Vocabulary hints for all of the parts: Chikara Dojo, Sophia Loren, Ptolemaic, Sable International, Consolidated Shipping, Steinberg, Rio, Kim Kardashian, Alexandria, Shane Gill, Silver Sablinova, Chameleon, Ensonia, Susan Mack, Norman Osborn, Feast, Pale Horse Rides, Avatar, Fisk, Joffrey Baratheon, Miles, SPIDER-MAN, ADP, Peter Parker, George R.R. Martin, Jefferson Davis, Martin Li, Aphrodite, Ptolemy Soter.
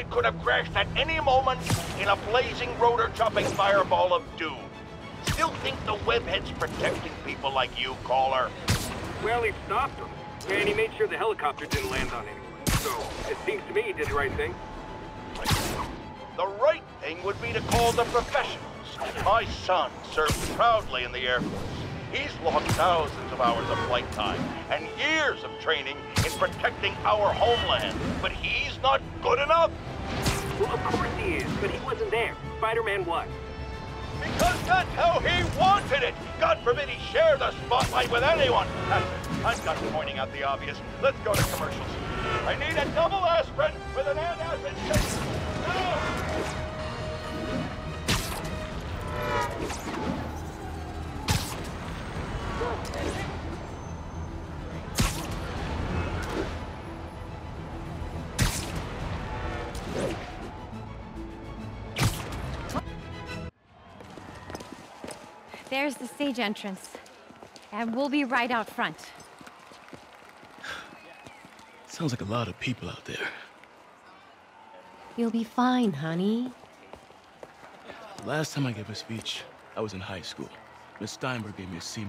ship could have crashed at any moment in a blazing rotor-chopping fireball of doom. Still think the webhead's protecting people like you, caller? Well, he stopped him, and he made sure the helicopter didn't land on anyone. So, it seems to me he did the right thing. The right thing would be to call the professionals. My son served proudly in the Air Force. He's logged thousands of hours of flight time and years of training in protecting our homeland, but he's not good enough. Well, of course he is, but he wasn't there. Spider-Man was. Because that's how he wanted it. God forbid he share the spotlight with anyone. I'm just pointing out the obvious. Let's go to commercials. I need a double aspirin with an antacid shake. No! There's the stage entrance, and we'll be right out front. Sounds like a lot of people out there. You'll be fine, honey. Last time I gave a speech, I was in high school. Miss Steinberg gave me a C-.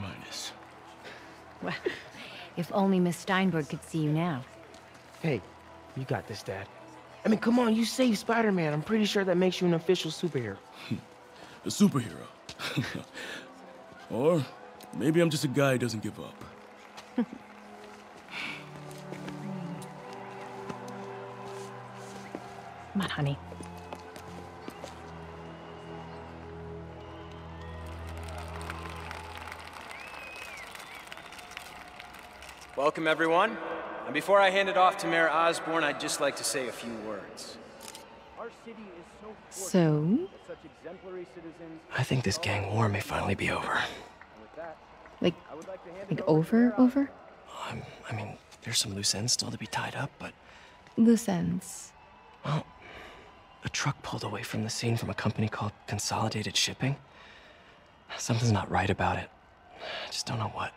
Well, if only Miss Steinberg could see you now. Hey, you got this, Dad. I mean, come on, you saved Spider-Man. I'm pretty sure that makes you an official superhero. A superhero? Or maybe I'm just a guy who doesn't give up. Come on, honey. Welcome, everyone. And before I hand it off to Mayor Osborn, I'd just like to say a few words. Our city is so, I think this gang war may finally be over. Like over? I mean, there's some loose ends still to be tied up, but... Loose ends? Well, a truck pulled away from the scene from a company called Consolidated Shipping. Something's not right about it. I just don't know what.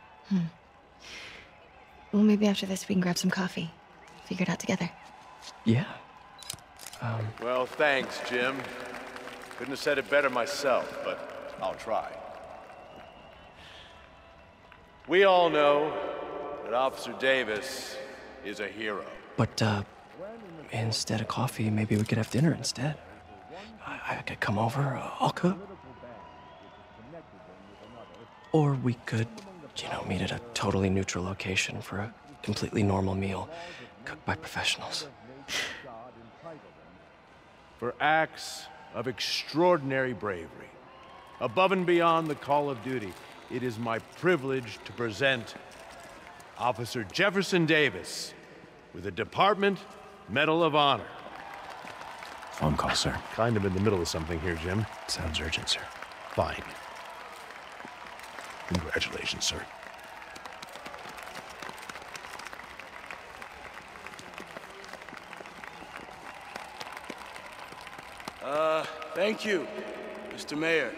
Well, maybe after this we can grab some coffee. Figure it out together. Yeah. Well, thanks, Jim. Couldn't have said it better myself, but I'll try. We all know that Officer Davis is a hero. But, instead of coffee, maybe we could have dinner instead. I could come over, I'll cook. Or we could... you know, meet at a totally neutral location for a completely normal meal, cooked by professionals. For acts of extraordinary bravery, above and beyond the call of duty, it is my privilege to present Officer Jefferson Davis with a Department Medal of Honor. Phone call, sir. Kind of in the middle of something here, Jim. Sounds urgent, sir. Fine. Congratulations, sir. Thank you, Mr. Mayor.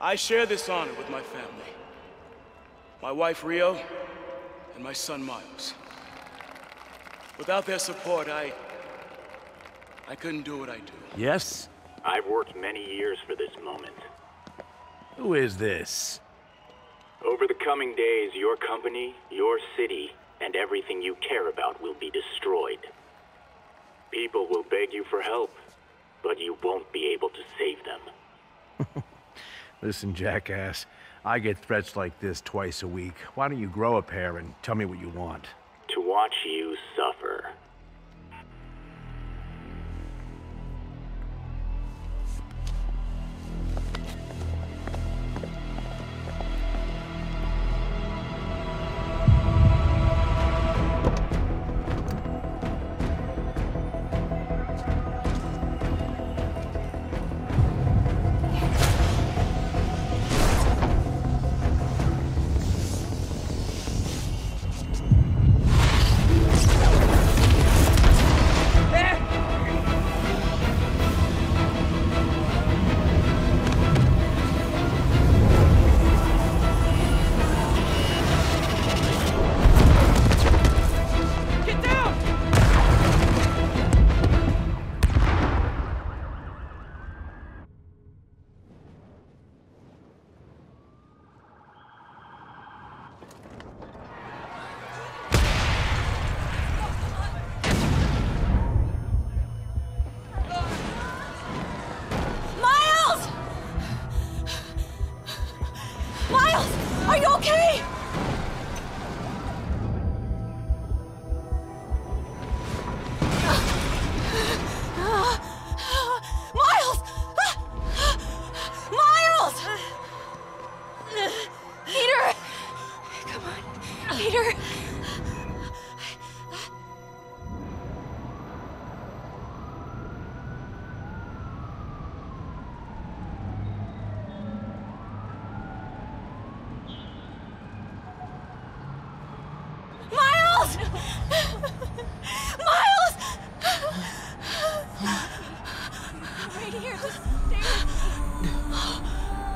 I share this honor with my family. My wife, Rio, and my son, Miles. Without their support, I couldn't do what I do. Yes? I've worked many years for this moment. Who is this? Over the coming days, your company, your city, and everything you care about will be destroyed. People will beg you for help, but you won't be able to save them. Listen, jackass, I get threats like this twice a week. Why don't you grow a pair and tell me what you want? To watch you suffer.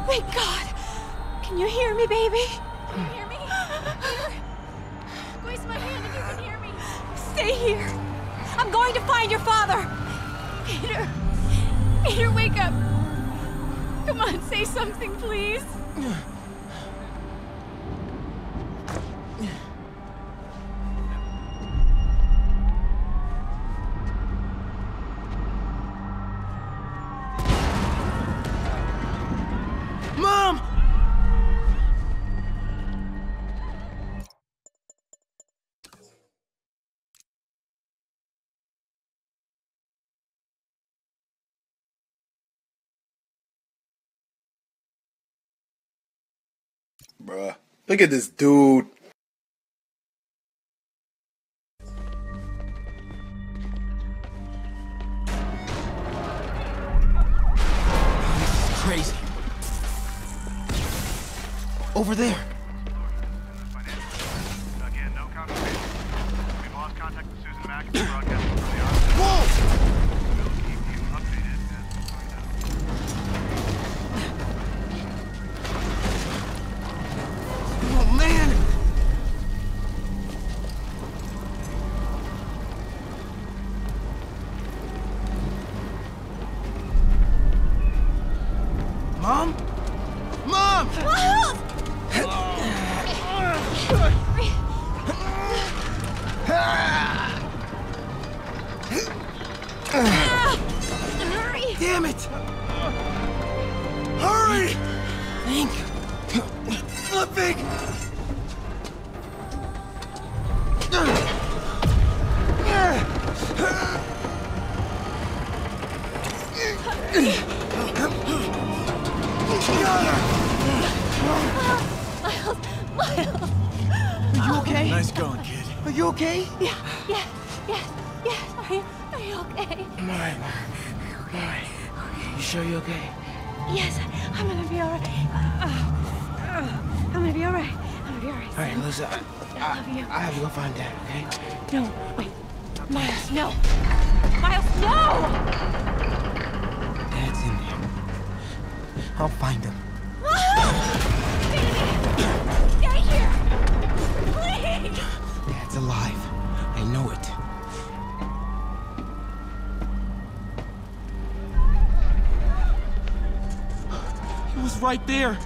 Thank God! Can you hear me, baby? Can you hear me? Squeeze my hand if you can hear me. Stay here. I'm going to find your father. Peter. Peter, wake up. Come on, say something, please. Bruh, look at this dude. This is crazy. Over there. Again, no confirmation. We've lost contact with Susan Mack and broadcasting from the office. Whoa! We'll keep you updated as we find out. Oh, man! Mom? Mom! Hurry! Damn it! Hurry! Think. Flipping! Miles! Are you okay? Nice going, kid. Are you okay? Yeah, yeah, yes, yes. Are you okay? I'm alright, Mom. I'm alright. You sure you're okay? Yes, I'm gonna be alright. I'm gonna be alright. I'm gonna be alright. Alright, Liz, I love you. I have to go find Dad, okay? No, wait. Miles, no! Miles, no! Dad's in there. I'll find him. Baby! Stay here! Please! Dad's alive. I know it. He was right there.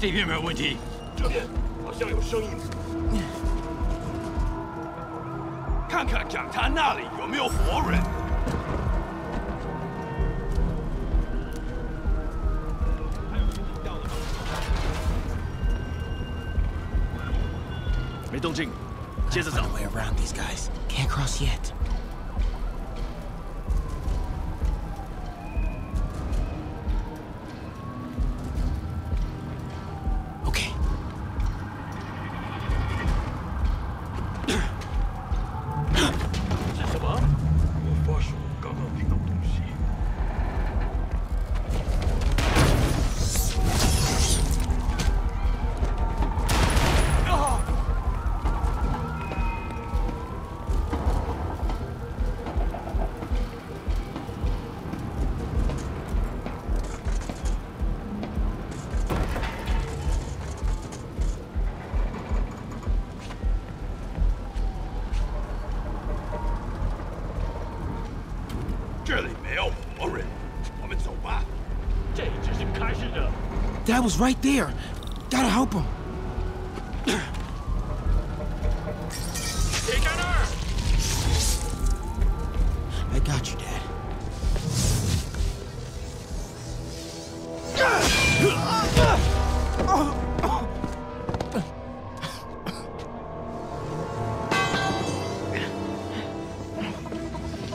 这边没有问题，这边好像有声音。看看讲台那里有没有活人。没动静，接着走。Way around these guys. Can't cross yet. Dad was right there. Gotta help him. I got you, Dad.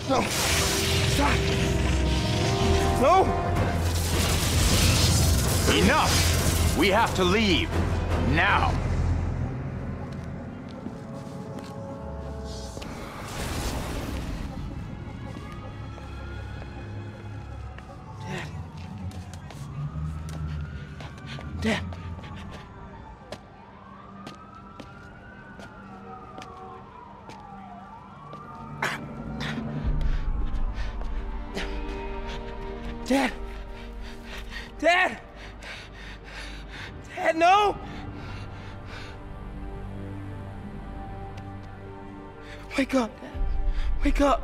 No! Stop! No! Enough! We have to leave. Now! Dad. Dad. Dad! Dad! Dad, no! Wake up, Dad. Wake up. Wake up.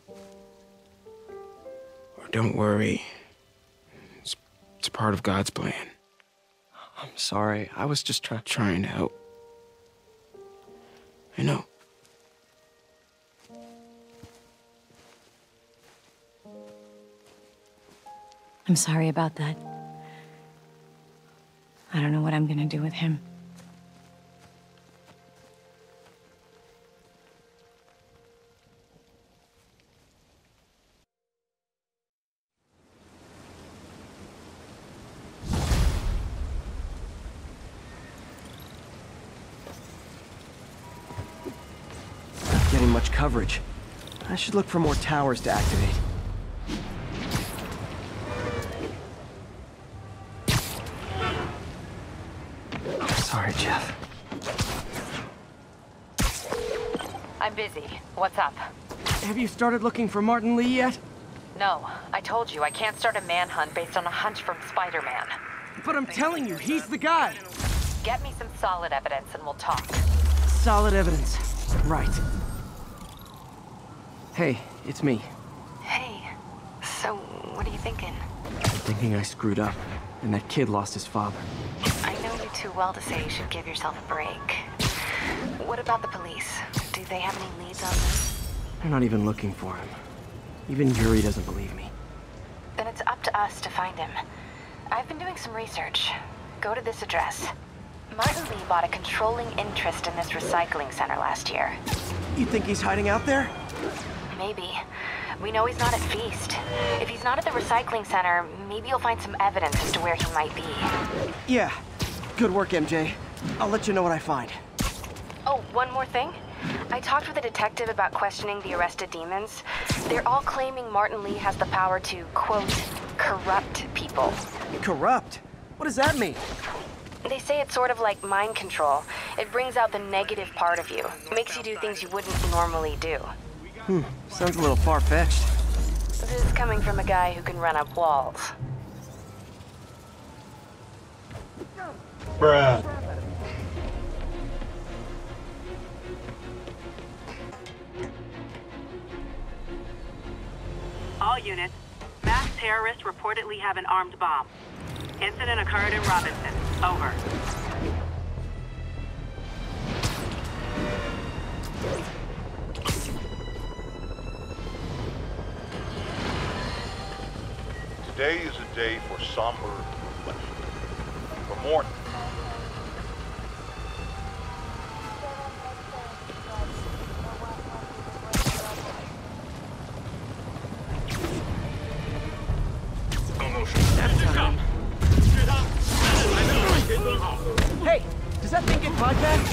Don't worry. It's part of God's plan. I'm sorry. I was just trying to help. I know. I'm sorry about that. I don't know what I'm gonna do with him. Coverage. I should look for more towers to activate. Sorry, Jeff. I'm busy. What's up? Have you started looking for Martin Li yet? No. I told you I can't start a manhunt based on a hunch from Spider-Man. But I'm telling you, he's the guy! Get me some solid evidence and we'll talk. Solid evidence. Right. Hey, it's me. Hey, so what are you thinking? I'm thinking I screwed up, and that kid lost his father. I know you too well to say you should give yourself a break. What about the police? Do they have any leads on this? They're not even looking for him. Even Yuri doesn't believe me. Then it's up to us to find him. I've been doing some research. Go to this address. Martin Li bought a controlling interest in this recycling center last year. You think he's hiding out there? Maybe. We know he's not at Feast. If he's not at the recycling center, maybe you'll find some evidence as to where he might be. Yeah. Good work, MJ. I'll let you know what I find. Oh, one more thing. I talked with a detective about questioning the arrested demons. They're all claiming Martin Li has the power to, quote, corrupt people. Corrupt? What does that mean? They say it's sort of like mind control. It brings out the negative part of you. Makes you do things you wouldn't normally do. Sounds a little far-fetched. This is coming from a guy who can run up walls. Bruh. units. Masked terrorists reportedly have an armed bomb. Incident occurred in Robinson. Over. Today is a day for somber reflection. For mourning. Hey, does that thing get broadcast?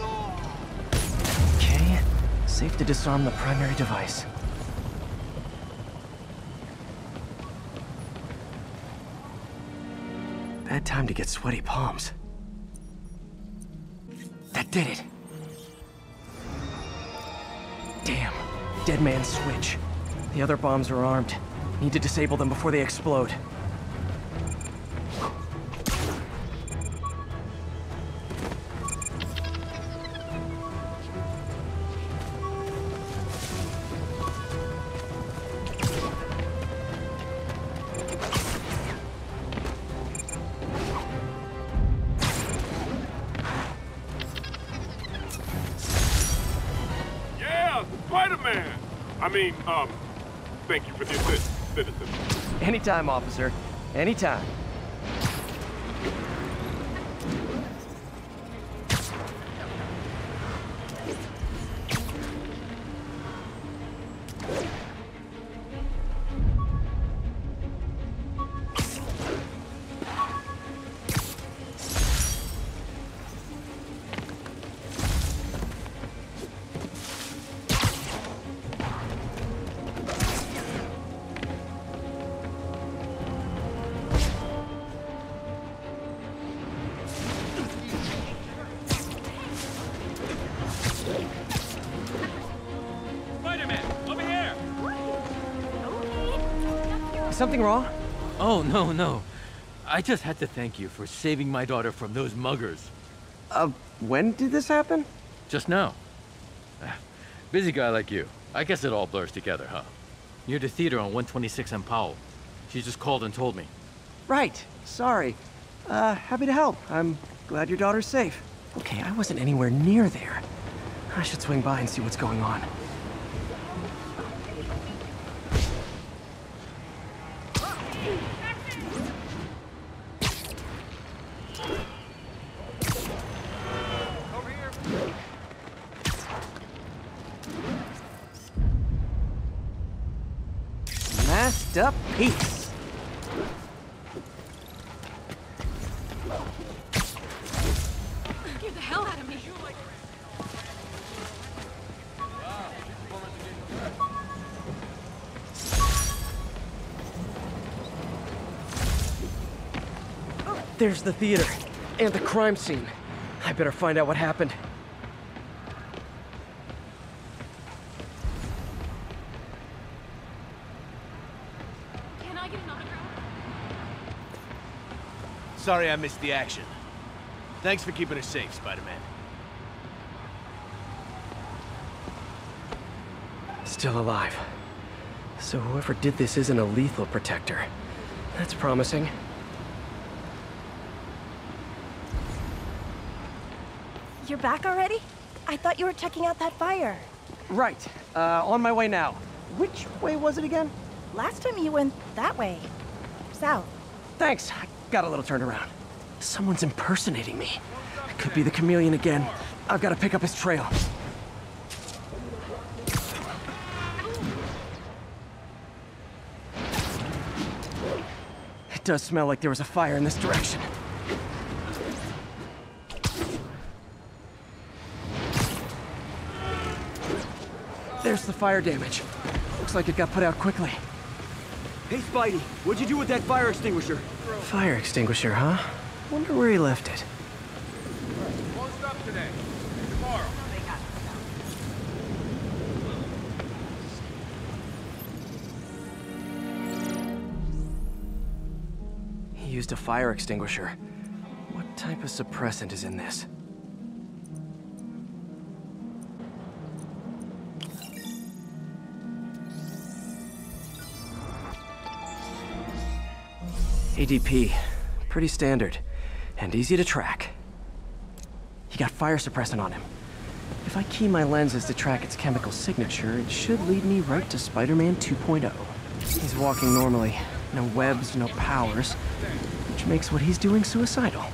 Okay, safe to disarm the primary device. Bad time to get sweaty palms. That did it. Damn, dead man's switch. The other bombs are armed. Need to disable them before they explode. Thank you for the assist, citizen. Anytime, officer. Anytime. Something wrong? Oh, no, no. I just had to thank you for saving my daughter from those muggers. When did this happen? Just now. Busy guy like you. I guess it all blurs together, huh? Near the theater on 126 and Powell. She just called and told me. Right. Sorry. Happy to help. I'm glad your daughter's safe. Okay, I wasn't anywhere near there. I should swing by and see what's going on. Up peace. Get the hell out of me. There's the theater and the crime scene. I better find out what happened. Sorry I missed the action. Thanks for keeping us safe, Spider-Man. Still alive. So whoever did this isn't a lethal protector. That's promising. You're back already? I thought you were checking out that fire. Right. On my way now. Which way was it again? Last time you went that way. South. Thanks. Got a little turned around. Someone's impersonating me. It could be the Chameleon again. I've got to pick up his trail. It does smell like there was a fire in this direction. There's the fire damage. Looks like it got put out quickly. Hey, Spidey, what'd you do with that fire extinguisher? Fire extinguisher, huh? Wonder where he left it. Closed up today. Tomorrow. He used a fire extinguisher. What type of suppressant is in this? ADP. Pretty standard, and easy to track. He got fire suppressant on him. If I key my lenses to track its chemical signature, it should lead me right to Spider-Man 2.0. He's walking normally. No webs, no powers, which makes what he's doing suicidal.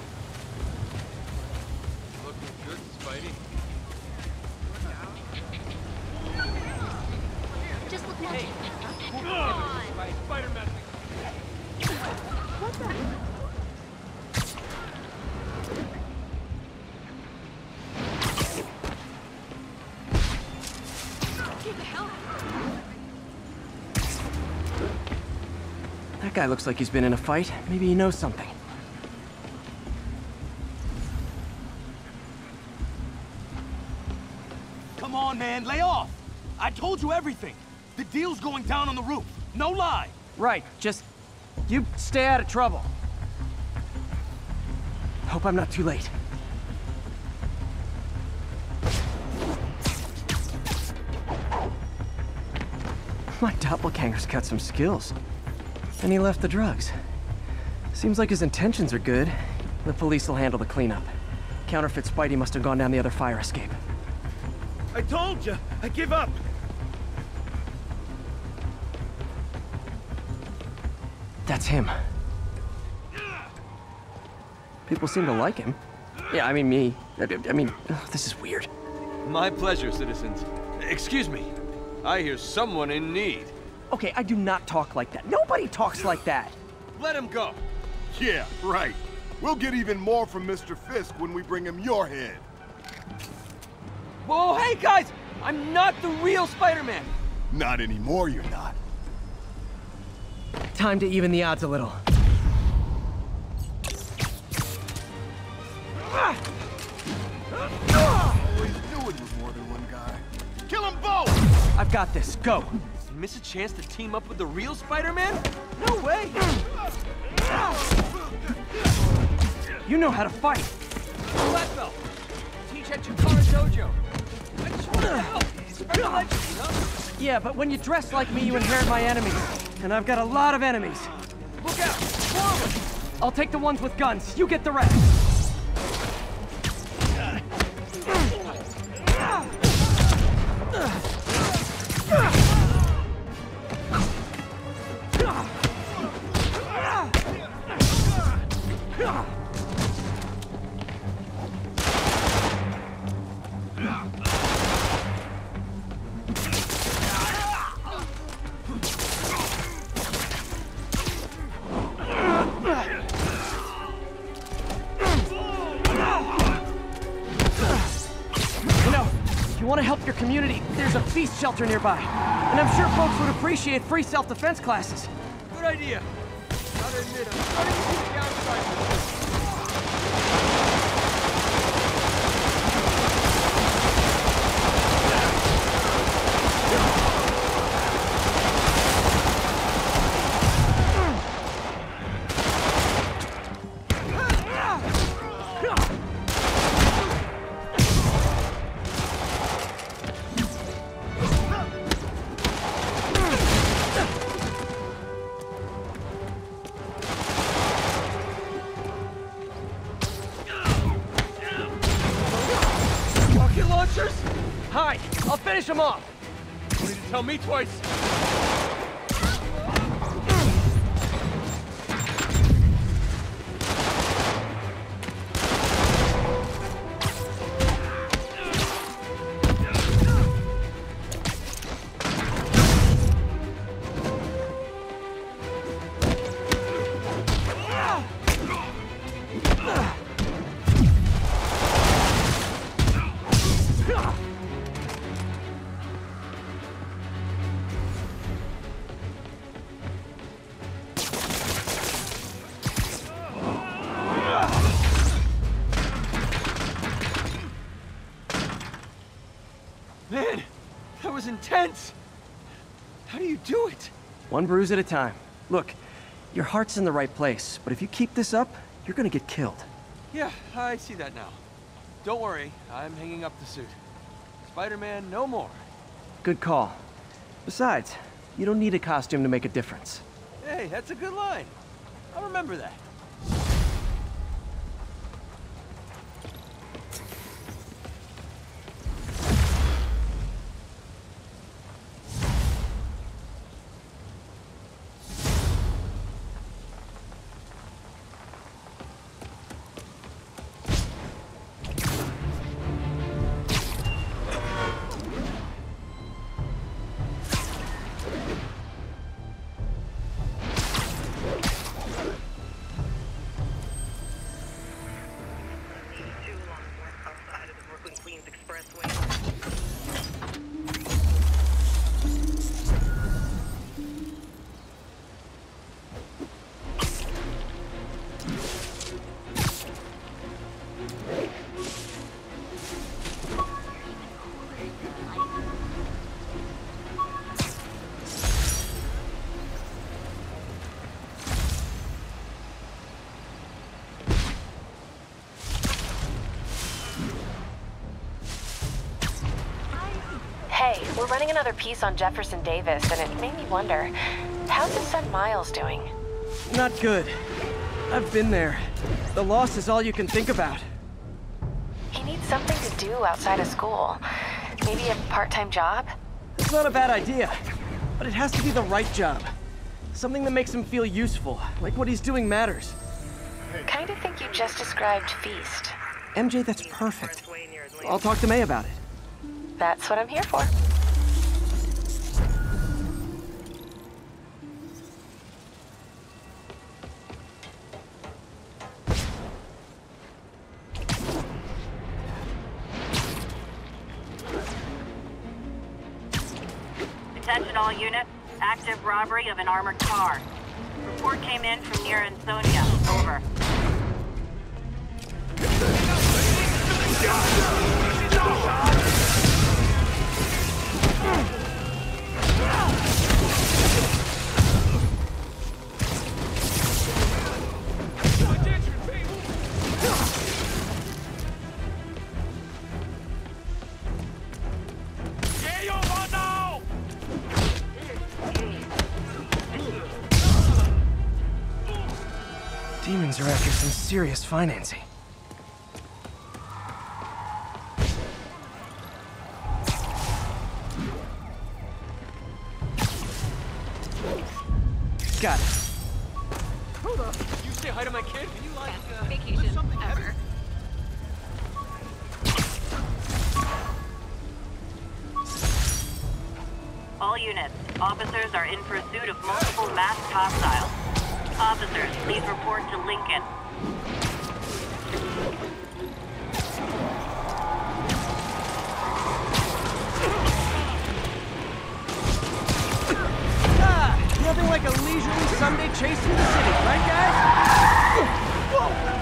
Guy looks like he's been in a fight. Maybe he knows something. Come on, man, lay off! I told you everything. The deal's going down on the roof. No lie. Right, just you stay out of trouble. Hope I'm not too late. My doppelganger's got some skills. And he left the drugs. Seems like his intentions are good. The police will handle the cleanup. Counterfeit Spidey must have gone down the other fire escape. I told you, I give up. That's him. People seem to like him. Yeah, I mean me. I mean, oh, this is weird. My pleasure, citizens. Excuse me. I hear someone in need. Okay, I do not talk like that. Nobody talks like that. Let him go. Yeah, right. We'll get even more from Mr. Fisk when we bring him your head. Whoa, hey guys! I'm not the real Spider-Man. Not anymore, you're not. Time to even the odds a little. Always knew it was more than one guy. Kill them both! I've got this. Go. Miss a chance to team up with the real Spider-Man? No way! You know how to fight! Black belt! Teach at Chikara Dojo! I just want to help! Special legend, you know? Yeah, but when you dress like me, you inherit my enemies. And I've got a lot of enemies. Look out! Forward! I'll take the ones with guns. You get the rest. Feast shelter nearby, and I'm sure folks would appreciate free self-defense classes. Good idea. I'll admit, I'm trying to keep the him off. You need to tell me twice. was intense. How do you do it? One bruise at a time. Look, your heart's in the right place, but if you keep this up, you're gonna get killed. Yeah, I see that now. Don't worry, I'm hanging up the suit. Spider-Man no more. Good call. Besides, you don't need a costume to make a difference. Hey, that's a good line. I'll remember that. We're running another piece on Jefferson Davis, and it made me wonder, how's his son Miles doing? Not good. I've been there. The loss is all you can think about. He needs something to do outside of school. Maybe a part-time job? It's not a bad idea, but it has to be the right job. Something that makes him feel useful, like what he's doing matters. Kind of think you just described Feast. MJ, that's perfect. I'll talk to May about it. That's what I'm here for. All units, active robbery of an armored car. Report came in from near Ensonia. Over. Demons are after some serious financing. Got it. Hold up. You say hi to my kid? Can you like vacation ever? All units, officers are in pursuit of multiple masked hostiles. Officers, please report to Lincoln. Nothing like a leisurely Sunday chase through the city, right guys? Whoa.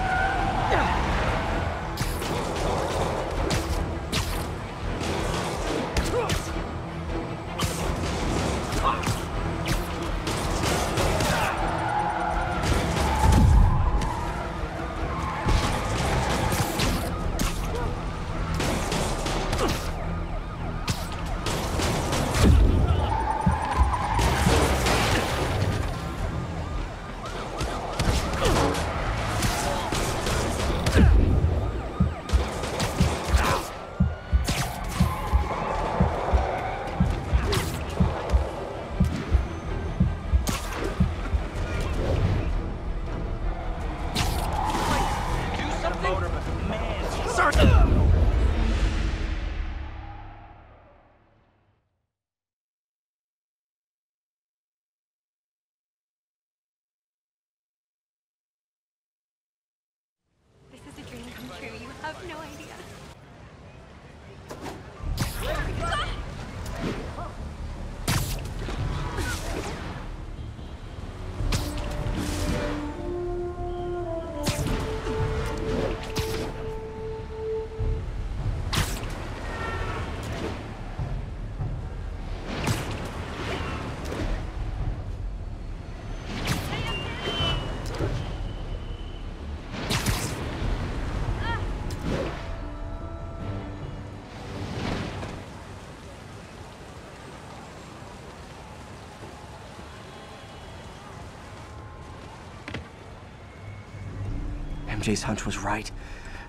MJ's hunch was right.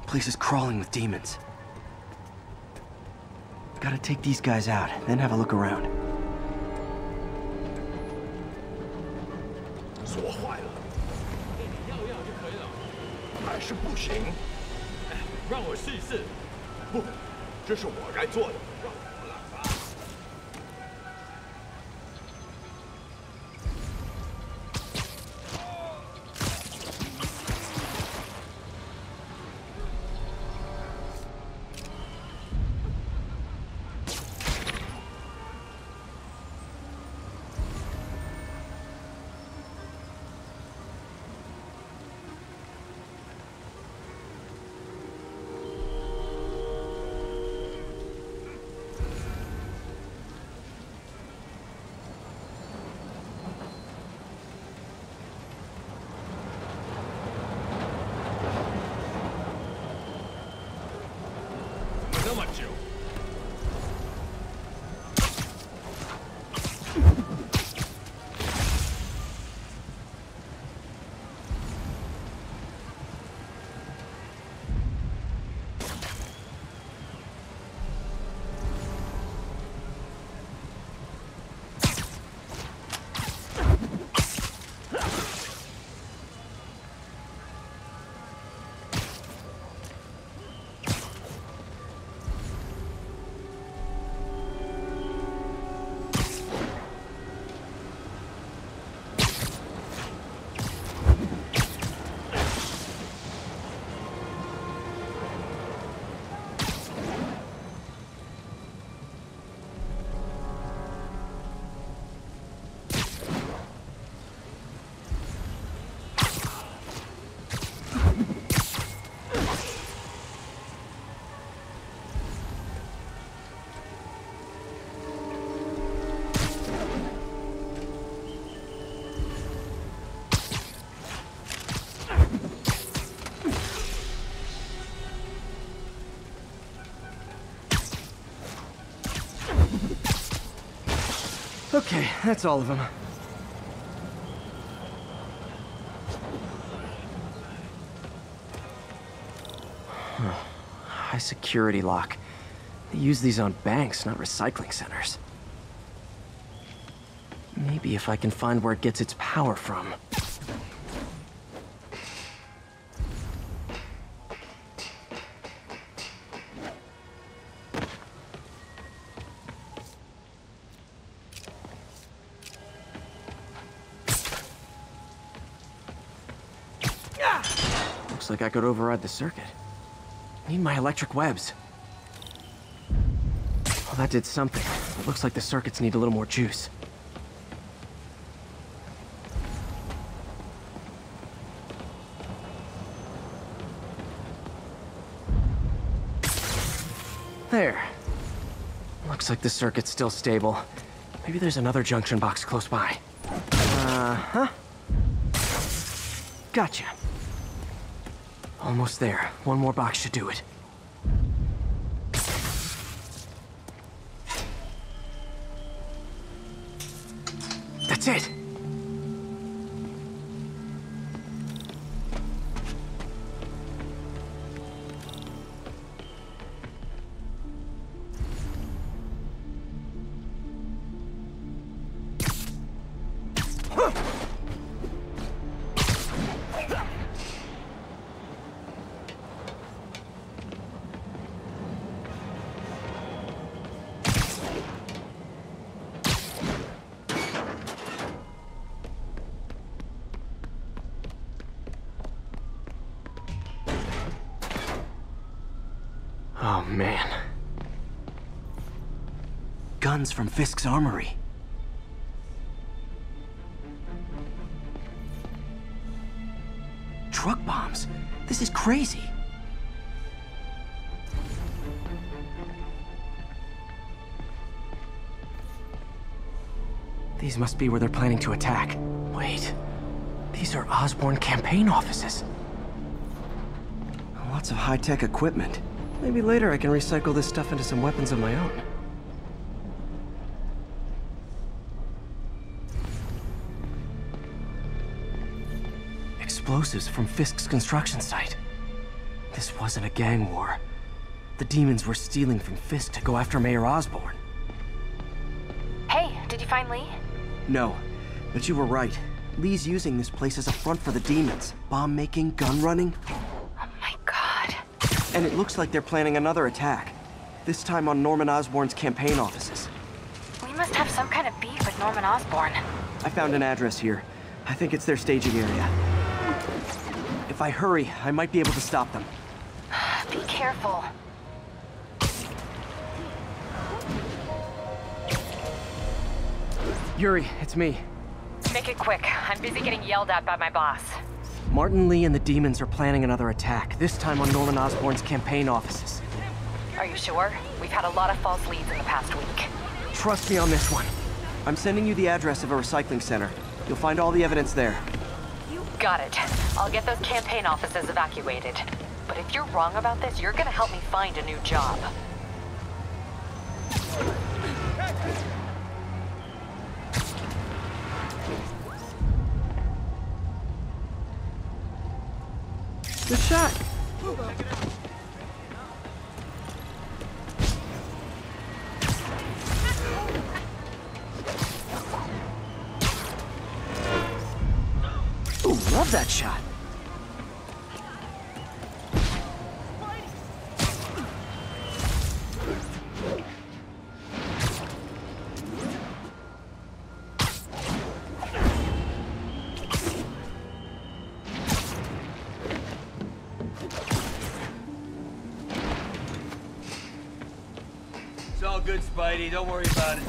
The place is crawling with demons. Gotta take these guys out, then have a look around. Okay, that's all of them. High security lock. They use these on banks, not recycling centers. Maybe if I can find where it gets its power from. Looks like I could override the circuit. I need my electric webs. Well, that did something. It looks like the circuits need a little more juice. There. Looks like the circuit's still stable. Maybe there's another junction box close by. Gotcha. Almost there. One more box should do it. That's it! Guns from Fisk's armory. Truck bombs? This is crazy. These must be where they're planning to attack. Wait, these are Osborn campaign offices. Lots of high-tech equipment. Maybe later I can recycle this stuff into some weapons of my own. explosives from Fisk's construction site. This wasn't a gang war. The demons were stealing from Fisk to go after Mayor Osborn. Hey, did you find Li? No, but you were right. Lee's using this place as a front for the demons. Bomb making, gun running. Oh my god. And it looks like they're planning another attack. This time on Norman Osborn's campaign offices. We must have some kind of beef with Norman Osborn. I found an address here. I think it's their staging area. If I hurry, I might be able to stop them. Be careful. Yuri, it's me. Make it quick. I'm busy getting yelled at by my boss. Martin Li and the demons are planning another attack, this time on Norman Osborn's campaign offices. Are you sure? We've had a lot of false leads in the past week. Trust me on this one. I'm sending you the address of a recycling center. You'll find all the evidence there. Got it. I'll get those campaign offices evacuated. But if you're wrong about this, you're gonna help me find a new job. Good shot. Ooh, love that shot. Good, Spidey. Don't worry about it.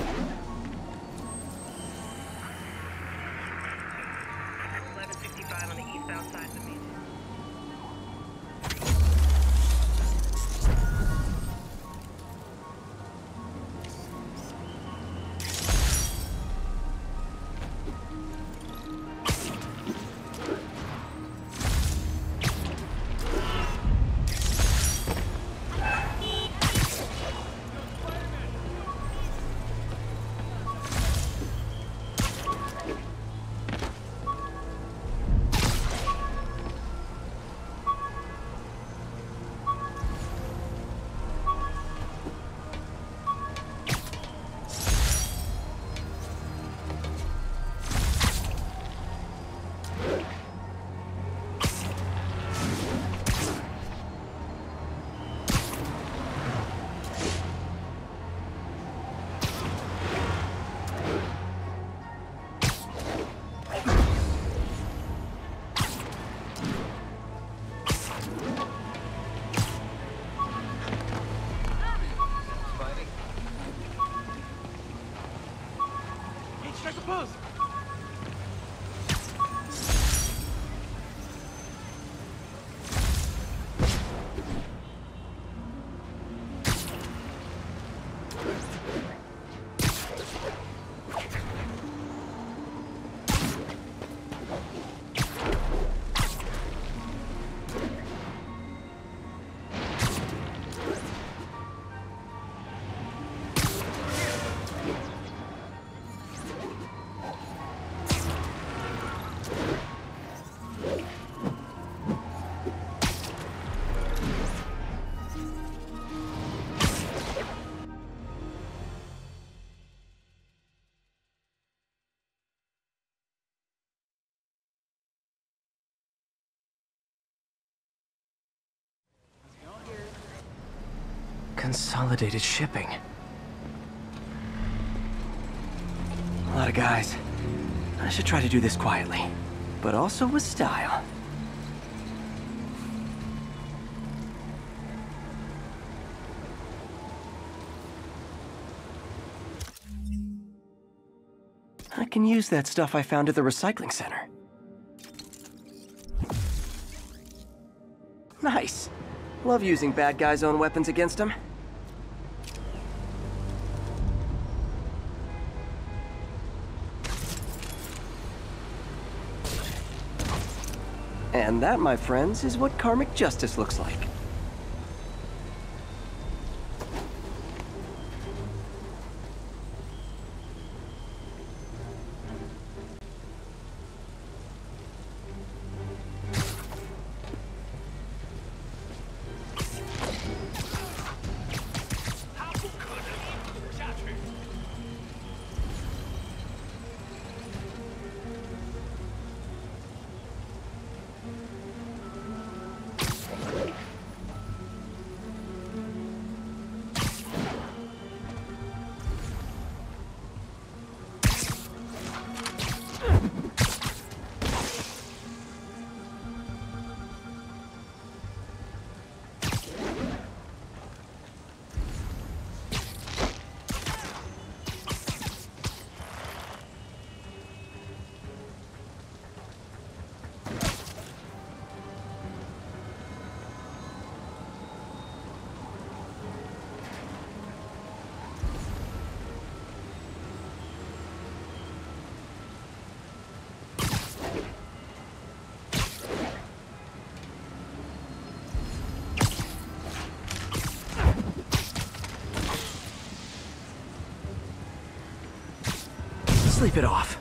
Consolidated Shipping. A lot of guys. I should try to do this quietly, but also with style. I can use that stuff I found at the recycling center. Nice. Love using bad guys' own weapons against them. And that, my friends, is what karmic justice looks like. Sleep it off.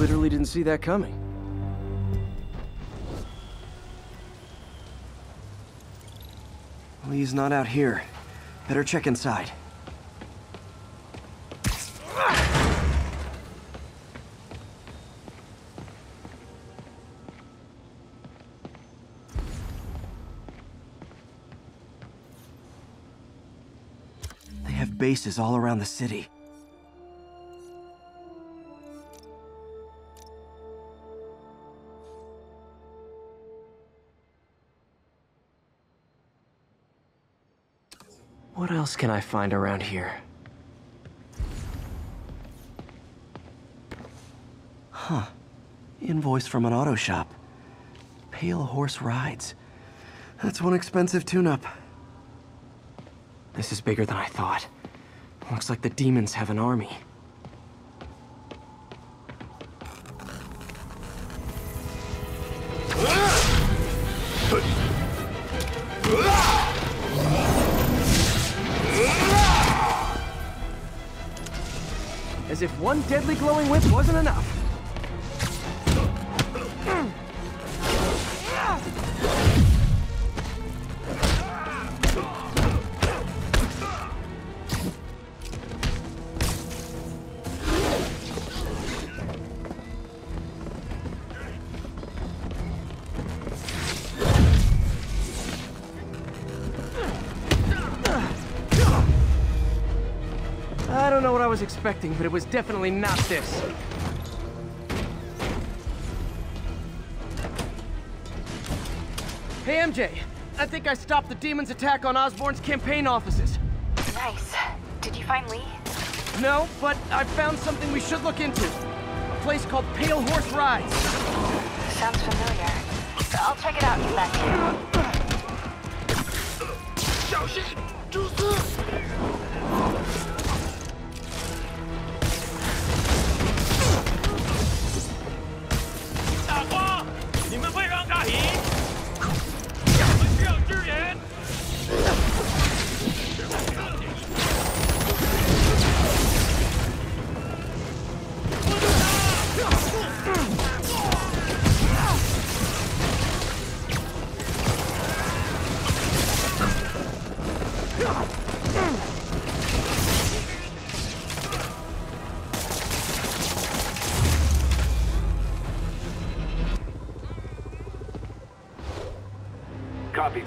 Literally didn't see that coming. Lee's not out here. Better check inside. They have bases all around the city. What else can I find around here? Huh. Invoice from an auto shop. Pale Horse Rides. That's one expensive tune-up. This is bigger than I thought. Looks like the demons have an army. As if one deadly glowing whip wasn't enough. Expecting, but it was definitely not this. Hey, MJ, I think I stopped the demon's attack on Osborn's campaign offices. Nice. Did you find Lee? No, but I found something we should look into. A place called Pale Horse Rides. Sounds familiar. I'll check it out in a sec.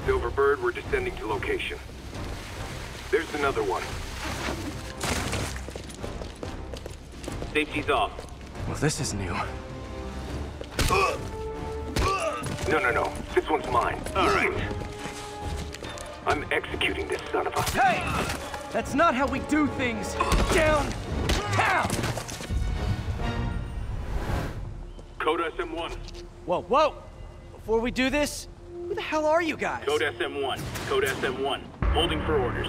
Silverbird, we're descending to location. There's another one. Safety's off. Well, this is new. No. This one's mine. All right. I'm executing this son of a... Hey! That's not how we do things. Down. Pow! Code SM-1. Whoa! Before we do this, who the hell are you guys? Code SM-1. Code SM-1. Holding for orders.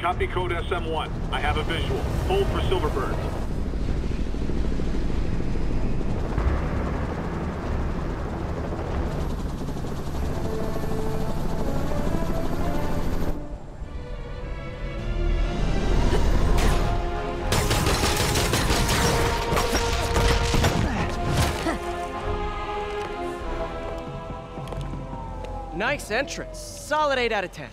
Copy Code SM-1. I have a visual. Hold for Silverberg. Nice entrance. Solid 8 out of 10.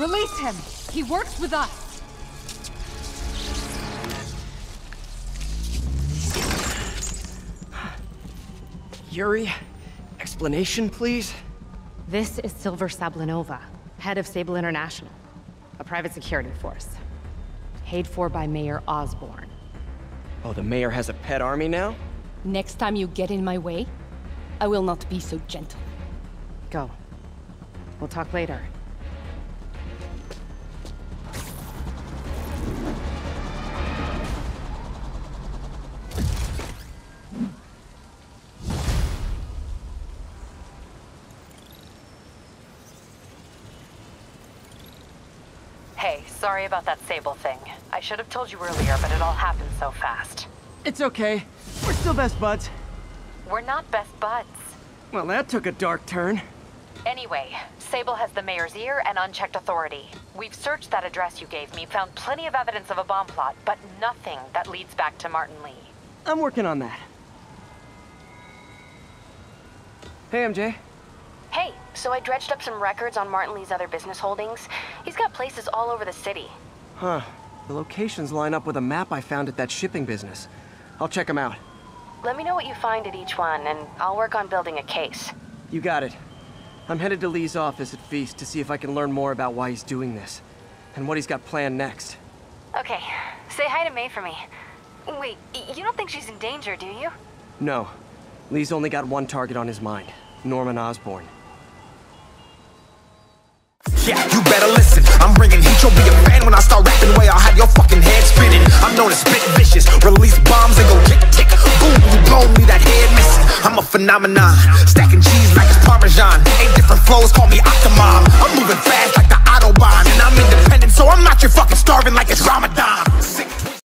Release him! He works with us! Yuri, explanation, please? This is Silver Sablinova, head of Sable International, a private security force. Paid for by Mayor Osborn. Oh, the mayor has a pet army now? Next time you get in my way, I will not be so gentle. Go. We'll talk later. Hey, sorry about that Sable thing. I should have told you earlier, but it all happened so fast. It's okay. We're still best buds. We're not best buds. Well, that took a dark turn. Anyway, Sable has the mayor's ear and unchecked authority. We've searched that address you gave me, found plenty of evidence of a bomb plot, but nothing that leads back to Martin Li. I'm working on that. Hey, MJ. Hey, so I dredged up some records on Martin Lee's other business holdings. He's got places all over the city. Huh. The locations line up with a map I found at that shipping business. I'll check them out. Let me know what you find at each one, and I'll work on building a case. You got it. I'm headed to Lee's office at Feast to see if I can learn more about why he's doing this, and what he's got planned next. Okay. Say hi to May for me. Wait, you don't think she's in danger, do you? No. Lee's only got one target on his mind, Norman Osborn. Yeah, you better listen. I'm bringing heat, you'll be a fan when I start rapping. Way I'll have your fucking head spinning. I'm known as spit vicious, release bombs and go tick tick. Boom, you blow me that head missing. I'm a phenomenon, stacking cheese like it's Parmesan. 8 different flows, call me